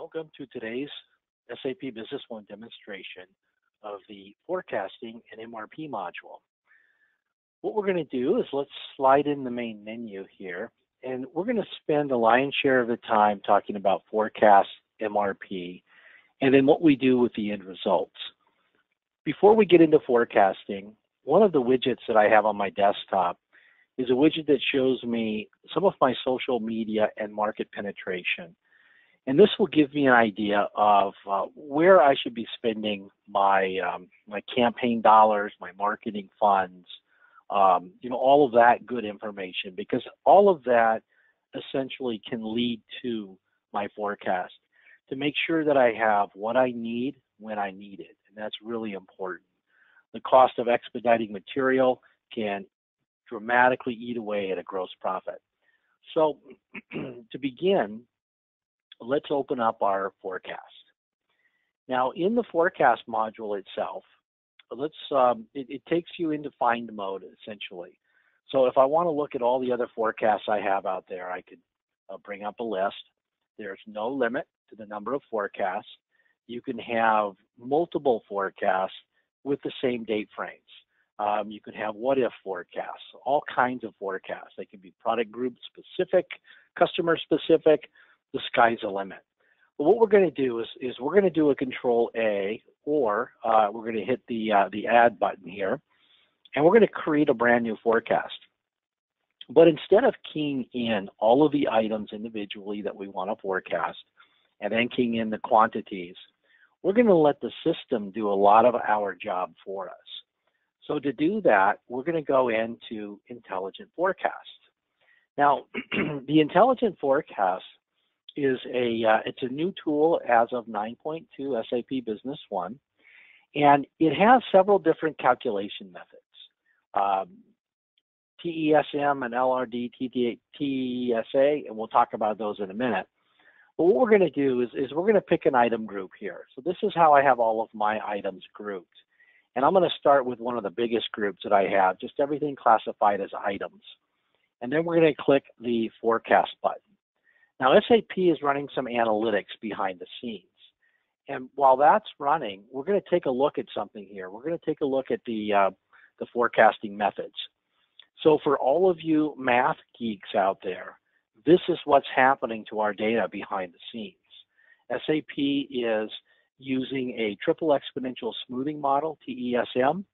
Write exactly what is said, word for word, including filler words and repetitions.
Welcome to today's S A P Business One demonstration of the forecasting and M R P module. What we're going to do is let's slide in the main menu here, and we're going to spend the lion's share of the time talking about forecast, M R P, and then what we do with the end results. Before we get into forecasting, one of the widgets that I have on my desktop is a widget that shows me some of my social media and market penetration. And this will give me an idea of uh, where I should be spending my um, my campaign dollars, my marketing funds, um, you know, all of that good information, because all of that essentially can lead to my forecast to make sure that I have what I need when I need it, and that's really important. The cost of expediting material can dramatically eat away at a gross profit. So to begin, let's open up our forecast. Now, in the forecast module itself, let's um, it, it takes you into find mode, essentially. So if I want to look at all the other forecasts I have out there, I could uh, bring up a list. There's no limit to the number of forecasts. You can have multiple forecasts with the same date frames. Um, you can have what-if forecasts, all kinds of forecasts. They can be product group specific, customer specific. The sky's the limit. But what we're going to do is, is we're going to do a control A, or uh, we're going to hit the, uh, the add button here, and we're going to create a brand new forecast. But instead of keying in all of the items individually that we want to forecast, and then keying in the quantities, we're going to let the system do a lot of our job for us. So to do that, we're going to go into Intelligent Forecast. Now, the Intelligent Forecast is a uh, it's a new tool as of nine point two S A P Business One, and it has several different calculation methods. Um, T E S M and L R D, T E S A, and we'll talk about those in a minute. But what we're going to do is, is we're going to pick an item group here. So this is how I have all of my items grouped, and I'm going to start with one of the biggest groups that I have, just everything classified as items, and then we're going to click the forecast button. Now, S A P is running some analytics behind the scenes, and while that's running, we're going to take a look at something here. We're going to take a look at the, uh, the forecasting methods. So for all of you math geeks out there, this is what's happening to our data behind the scenes. S A P is using a triple exponential smoothing model, T E S M,